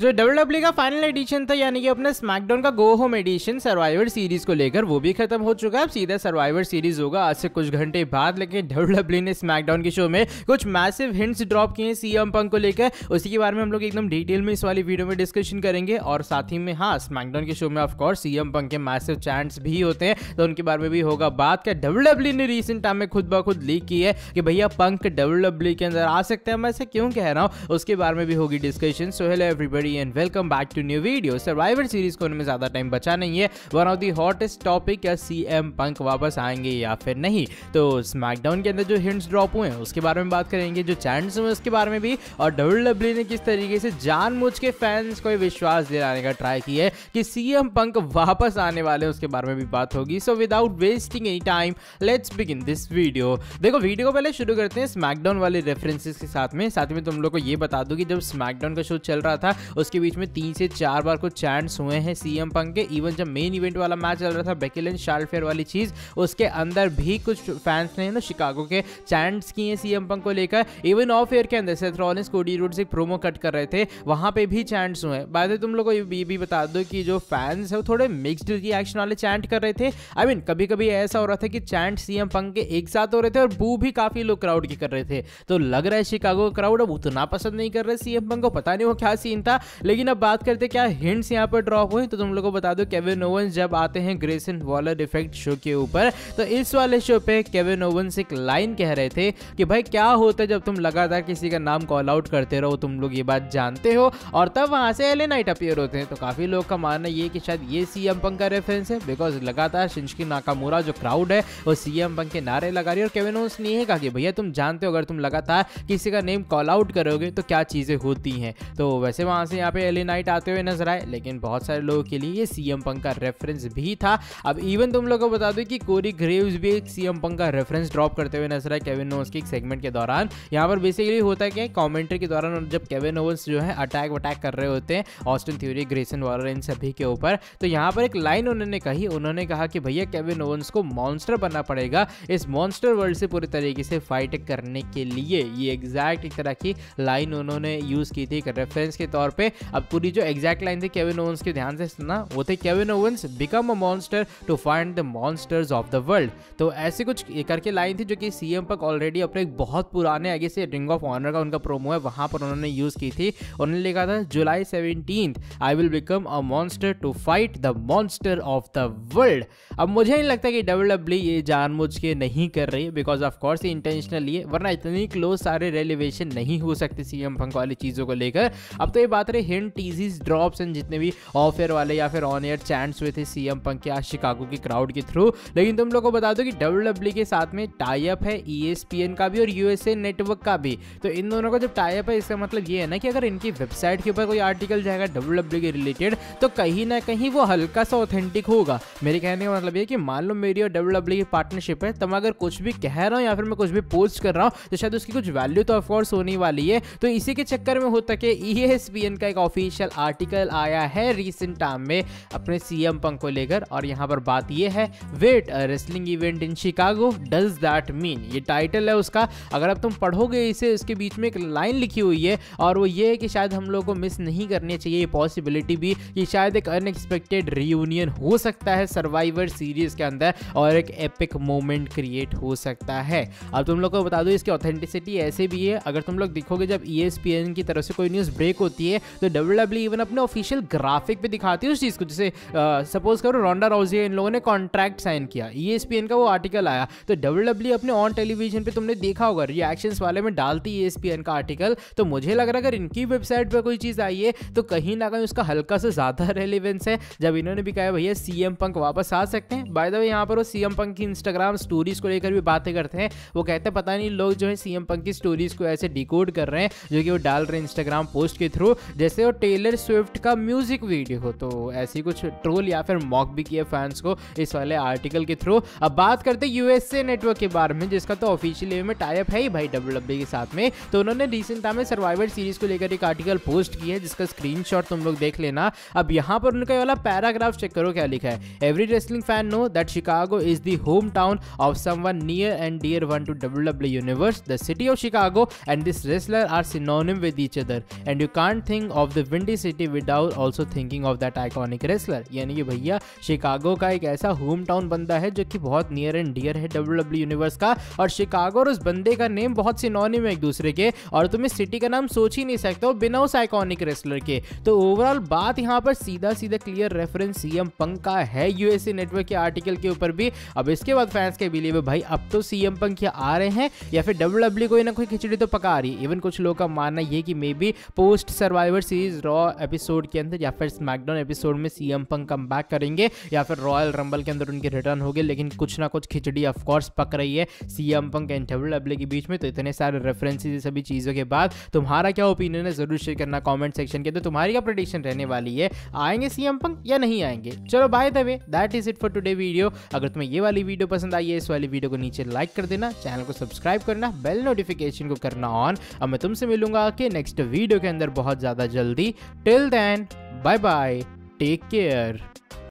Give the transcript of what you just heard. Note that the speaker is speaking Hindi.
जो WWE का फाइनल एडिशन था, यानी कि अपने स्मैकडाउन का go home edition Survivor Series को लेकर, वो भी खत्म हो चुका है। अब सीधा सर्वाइवर सीरीज होगा आज से कुछ घंटे बाद। लेकिन WWE ने स्मैकडाउन के शो में कुछ मैसिव हिंट्स ड्रॉप किए हैं सीएम पंक को लेकर, उसी के बारे में हम लोग एकदम डिटेल में इस वाली वीडियो में डिस्कशन करेंगे। और साथ ही में हाँ, स्मैकडाउन के शो में ऑफकोर्स सीएम पंक के मैसिव चैंट्स भी होते हैं, तो उनके बारे में भी होगा बात। क्या WWE ने रिसेंट टाइम में खुद ब खुद लीक की है कि भैया पंक WWE के अंदर आ सकते हैं, मैं ऐसे क्यों कह रहा हूँ, उसके बारे में भी होगी discussion. So hello everybody and welcome back to new video। Survivor Series को उनमें ज्यादा टाइम बचा नहीं है। One of the hottest topic, क्या सीएम पंक वापस आएंगे या फिर नहीं। तो स्मैकडाउन के अंदर जो हिंट्स ड्रॉप हुए हैं उसके बारे में बात करेंगे, जो चैंट्स हुए उसके बारे में भी, और WWE ने किस तरीके से जानबूझ के फैंस को विश्वास दिलाने का ट्राई किया है कि सीएम पंक वापस आने वाले हैं, उसके बारे में भी बात होगी। So without wasting any time let's begin this video. देखो, वीडियो को पहले शुरू करते हैं स्मैकडाउन वाले रेफरेंसेस के साथ में। साथ में तुम लोग को ये बता दूं कि जब स्मैकडाउन का शो चल रहा था उसके बीच में 3 से 4 बार कुछ चैंट्स हुए हैं सीएम पंक के। इवन जब मेन इवेंट वाला मैच चल रहा था, बेकी लिंच शार्लेट फेयर वाली चीज, उसके अंदर भी कुछ फैंस ने ना शिकागो के चैंट्स किए सीएम पंक को लेकर। इवन ऑफ एयर के अंदर सेथ रॉलिंस कोडी रोड्स एक प्रोमो कट कर रहे थे, वहां पे भी चैंट्स हुए। बाद में तुम लोग को ये भी बता दो कि जो फैंस है वो थोड़े मिक्सड रिएक्शन वाले चैंट कर रहे थे। आई मीन कभी कभी ऐसा हो रहा था कि चैंट सीएम पंक के एक साथ हो रहे थे और बू भी काफी लोग क्राउड की कर रहे थे। तो लग रहा है शिकागो क्राउड अब उतना पसंद नहीं कर रहे सीएम पंक को, पता नहीं वो क्या सीन था। लेकिन अब बात करते हैं क्या हिंट्स यहाँ पर ड्रॉप हुए। तो तुम लोगों को बता दो, केविन ओवेंस जब आते हैं ग्रेसन वॉलर इफेक्ट शो के ऊपर, तो इस वाले शो पे केविन ओवेंस एक लाइन कह रहे थे कि भाई क्या होता है जब तुम लगातार किसी का नाम कॉल आउट करते रहो, तुम लोग ये बात जानते हो, और तब वहां से एले नाइट अपीयर होते हैं। तो काफी लोग का मानना ये कि शायद ये सीएम पंक का रेफरेंस है, बिकॉज लगातार शिंस्की नाकामुरा जो क्राउड है वो सीएम पंक के नारे लगा रही है, और केविन ओवेंस ने यह कहा कि भैया तुम जानते हो अगर तुम लगातार किसी का नेम कॉल आउट करोगे तो क्या चीजें होती हैं। तो वैसे वहां से यहाँ पे एले नाइट आते हुए नजर आए, लेकिन बहुत सारे लोगों के लिए ये सीएम पंक का रेफरेंस भी था। अब इवन तुम लोगों को बता दूं कि कोरी ग्रेव्स भी एक सीएम पंक का रेफरेंस ड्रॉप करते हुए नजर आए केविन ओवेंस के एक सेगमेंट के दौरान। यहाँ पर बेसिकली होता है क्या, कॉमेंट्री के दौरान जब केविन ओवेंस जो है अटैक वटैक कर रहे होते हैं ऑस्टिन थ्योरी, ग्रेसन वॉलर, इन सभी के ऊपर, तो यहाँ पर एक लाइन उन्होंने कही, उन्होंने कहा कि भैया केविन ओवेंस को मॉन्स्टर बनना पड़ेगा इस मॉन्स्टर वर्ल्ड से पूरी तरीके से फाइट करने के लिए। ये एग्जैक्ट एक तरह की लाइन उन्होंने यूज की थी रेफरेंस के तौर पे। अब पूरी जो एग्जैक्ट लाइन थी केविन ओवेंस के, ध्यान से सुनना, वो थे Kevin Owens become a monster to find the monsters of the world. तो ऐसे कुछ करके लाइन थी जो कि सीएम पंक ऑलरेडी अपने एक बहुत पुराने आगे से रिंग ऑफ ऑनर का उनका प्रोमो है वहां पर उन्होंने यूज की थी। उन्होंने लिखा था जुलाई 17 I will become a monster to fight the monster of the world. अब मुझे नहीं लगता कि WWE ये जानबूझ के नहीं कर रही, बिकॉज ऑफकोर्स ये इंटेंशनली है, वरना इतनी क्लोज सारे रेलिवेशन नहीं हो सकते सीएम पंक वाली चीजों को लेकर। अब तो ये बात रही हिंट, टीजीज, ड्रॉप्स एंड जितने भी ऑफ एयर वाले या फिर ऑन एयर चैंट्स हुए थे सीएम पंक के आज शिकागो की क्राउड के थ्रू। लेकिन तुम लोग को बता दो कि WWE के साथ में टाई अप है ESPN का भी और USA नेटवर्क का भी। तो इन दोनों का जब टाई अप है, इसका मतलब ये है ना कि अगर इनकी वेबसाइट के ऊपर कोई आर्टिकल जाएगा WWE के रिलेटेड, तो कहीं ना कहीं वो हल्का सा ऑथेंटिक होगा। मेरे कहने का मतलब ये कि मान लो मेरी और WWE की पार्टनरशिप है, तो मैं अगर कुछ भी कह रहा हूँ या फिर मैं कुछ भी पोस्ट कर रहा हूँ तो शायद उसकी कुछ वैल्यू तो ऑफकोर्स होने वाली है। तो इसी के चक्कर में होता कि ESPN का एक ऑफिशियल आर्टिकल आया है रीसेंट टाइम में अपने सीएम पंक को लेकर, और यहाँ पर बात ये है, wait a wrestling event in Chicago does that mean, ये टाइटल है उसका। अगर अब तुम पढ़ोगे इसे, उसके बीच में एक लाइन लिखी हुई है और वो ये है कि शायद हम लोग को मिस नहीं करनी चाहिए ये पॉसिबिलिटी भी कि शायद एक अनएक्सपेक्टेड रीयूनियन हो सकता है सर्वाइवर सीरीज के अंदर और एक एपिक मोमेंट क्रिएट हो सकता है। अब तुम लोग को बता दो इसकी ऑथेंटिसिटी ऐसे भी है, अगर तुम लोग देखोगे जब ESPN की तरफ से कोई न्यूज़ ब्रेक होती है तो WWE इवन अपने ऑफिशियल ग्राफिक पे दिखाती है उस चीज़ को। जैसे सपोज करो रोंडा राउजी इन लोगों ने कॉन्ट्रैक्ट साइन किया, ESPN का वो आर्टिकल आया, तो WWE अपने ऑन टेलीविजन पे तुमने देखा होगा रिएक्शंस वाले में डालती ESPN का आर्टिकल। तो मुझे लग रहा है अगर इनकी वेबसाइट पर कोई चीज़ आई है तो कहीं ना कहीं उसका हल्का से ज़्यादा रेलिवेंस है, जब इन्होंने भी कहा भैया सीएम पंक वापस आ सकते हैं। बाय द वे यहाँ पर वो सीएम पंक की इंस्टाग्राम स्टोरीज़ को लेकर भी बातें करते हैं, वो कहते हैं पता नहीं लोग जो है सीएम पंक की स्टोरीज़ को ऐसे डिकोड कर रहे हैं जो कि वो डाल रहे हैं इंस्टाग्राम पोस्ट के थ्रू, जैसे वो टेलर स्विफ्ट का म्यूजिक वीडियो हो। तो ऐसी कुछ ट्रोल या फिर मॉक भी किया फैंस को इस वाले आर्टिकल के थ्रू। अब बात करते हैं USA नेटवर्क के बारे में, जिसका तो ऑफिशियली में टाई अप है ही भाई WWE के साथ में। तो उन्होंने रिसेंट टाइम में सर्वाइवर सीरीज को लेकर एक आर्टिकल पोस्ट किया है जिसका स्क्रीनशॉट तुम लोग देख लेना। अब यहाँ पर उनका वाला पैराग्राफ चेक करो क्या लिखा है, every wrestling fan know that Chicago is the home town of someone near and dear one to WWE universe. The city of Chicago and this wrestler are synonym with each other and you can't think thinking of the Windy City without also thinking of that iconic wrestler. यानी कि भैया शिकागो का एक ऐसा होम टाउन बंदा है जो कि बहुत नियर एंड डियर है WWE यूनिवर्स का, और शिकागो और उस बंदे का नेम बहुत सिनोनिम है एक दूसरे के, और तुम इस सिटी का नाम सोच ही नहीं सकते हो बिना उस आइकॉनिक रेसलर के। तो ओवरऑल बात यहाँ पर सीधा सीधा क्लियर रेफरेंस सीएम पंक का है यूएसए नेटवर्क के आर्टिकल के ऊपर भी। अब इसके बाद फैंस के बिलीव है भाई अब तो सीएम पंक क्या आ रहे हैं या फिर WWE कोई ना कोई खिचड़ी तो पका रही है। इवन कुछ लोगों का मानना यह कि maybe post Survivor Series Raw episode के अंदर या फिर स्मैकडाउन एपिसोड में सीएम पंक कम बैक करेंगे या फिर रॉयल रंबल के अंदर उनके रिटर्न होगी, लेकिन कुछ ना कुछ खिचड़ी ऑफकोर्स पक रही है सीएम पंक एंड WWE के बीच में। तो इतने सारे रेफरेंसेज सभी चीज़ों के बाद तुम्हारा क्या ओपिनियन है जरूर शेयर करना कमेंट सेक्शन के। तो तुम्हारी क्या प्रेडिक्शन रहने वाली है, आएंगे सीएम पंक या नहीं आएंगे? चलो by the way that is it for today video. अगर तुम्हें ये वाली वीडियो पसंद आई है इस वाली वीडियो को नीचे लाइक कर देना, चैनल को सब्सक्राइब करना, बेल नोटिफिकेशन को करना ऑन, और मैं तुमसे मिलूंगा कि नेक्स्ट वीडियो के अंदर बहुत ज़्यादा जल्दी। Till then bye bye, take care.